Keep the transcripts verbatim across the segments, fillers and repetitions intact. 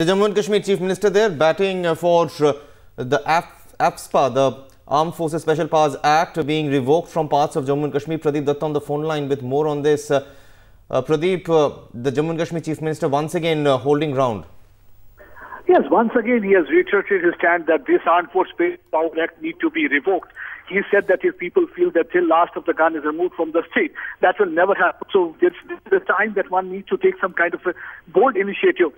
The Jammu and Kashmir Chief Minister there batting for the A F S P A, the Armed Forces Special Powers Act, being revoked from parts of Jammu and Kashmir. Pradeep Dutt on the phone line with more on this. Uh, uh, Pradeep, uh, the Jammu and Kashmir Chief Minister once again uh, holding ground. Yes, once again he has reiterated his stand that this Armed Forces Special Powers Act need to be revoked. He said that if people feel that till last of the gun is removed from the state, that will never happen. So it's the time that one needs to take some kind of a bold initiative.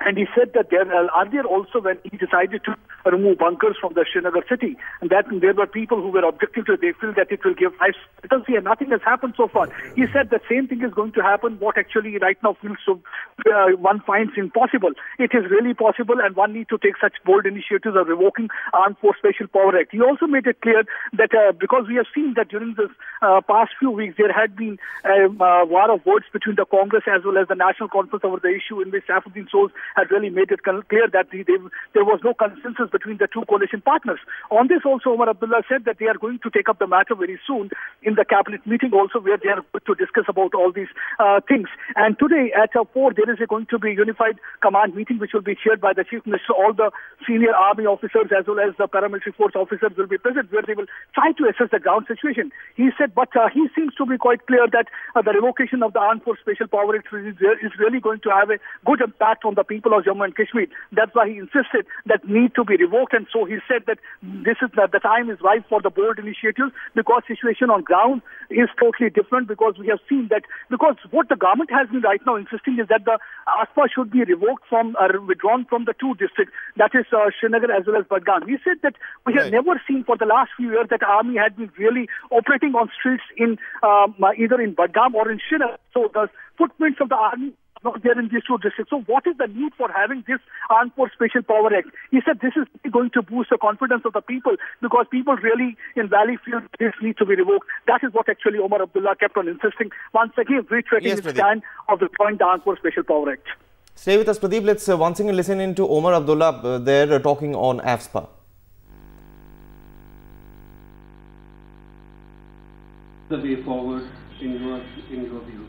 And he said that there uh, earlier also when he decided to remove bunkers from the Srinagar city, and that there were people who were objecting to it. They feel that it will give life certainty, and nothing has happened so far. He said the same thing is going to happen. What actually right now feels so uh, one finds impossible. It is really possible, and one needs to take such bold initiatives of revoking Armed Force Special Power Act. He also made it clear that uh, because we have seen that during this uh, past few weeks there had been a uh, war of words between the Congress as well as the National Conference over the issue, in which Safedin Sour had really made it clear that they, they, there was no consensus between the two coalition partners. On this also, Omar Abdullah said that they are going to take up the matter very soon in the cabinet meeting also, where they are going to discuss about all these uh, things. And today at uh, four, there is a going to be unified command meeting, which will be chaired by the Chief Minister. All the senior army officers as well as the paramilitary force officers will be present, where they will try to assess the ground situation. He said, but uh, he seems to be quite clear that uh, the revocation of the Armed Force Special Power Act is, is really going to have a good impact on the people of Jammu and Kashmir. That's why he insisted that need to be revoked, and so he said that this is that the time is ripe for the bold initiatives, because situation on ground is totally different. Because we have seen that, because what the government has been right now insisting is that the A F S P A should be revoked from or uh, withdrawn from the two districts, that is uh, Srinagar as well as Badgam. He said that we have right. never seen for the last few years that army had been really operating on streets in um, either in Badgam or in Srinagar. So the footprints of the army not there in these two districts. So what is the need for having this Armed Force Special Power Act? He said this is going to boost the confidence of the people, because people really in Valley feel this needs to be revoked. That is what actually Omar Abdullah kept on insisting, once again reiterating yes, his stand of withdrawing the Armed Force Special Power Act. Stay with us, Pradeep. Let's uh, once again listen in to Omar Abdullah uh, there uh, talking on A F S P A. The way forward in your, in your view?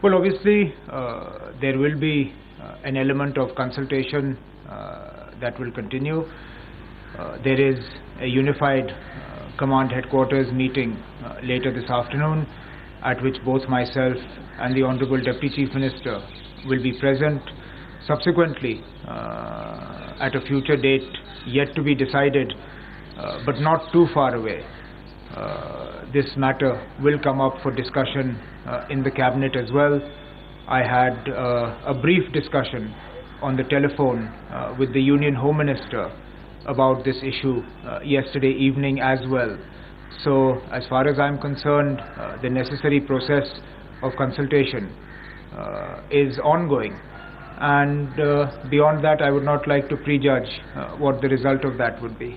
Well, obviously, uh, there will be uh, an element of consultation uh, that will continue. Uh, there is a unified uh, command headquarters meeting uh, later this afternoon, at which both myself and the Honorable Deputy Chief Minister will be present. Subsequently, uh, at a future date yet to be decided, uh, but not too far away, Uh, this matter will come up for discussion uh, in the cabinet as well. I had uh, a brief discussion on the telephone uh, with the Union Home Minister about this issue uh, yesterday evening as well. So as far as I'm concerned, uh, the necessary process of consultation uh, is ongoing, and uh, beyond that I would not like to prejudge uh, what the result of that would be.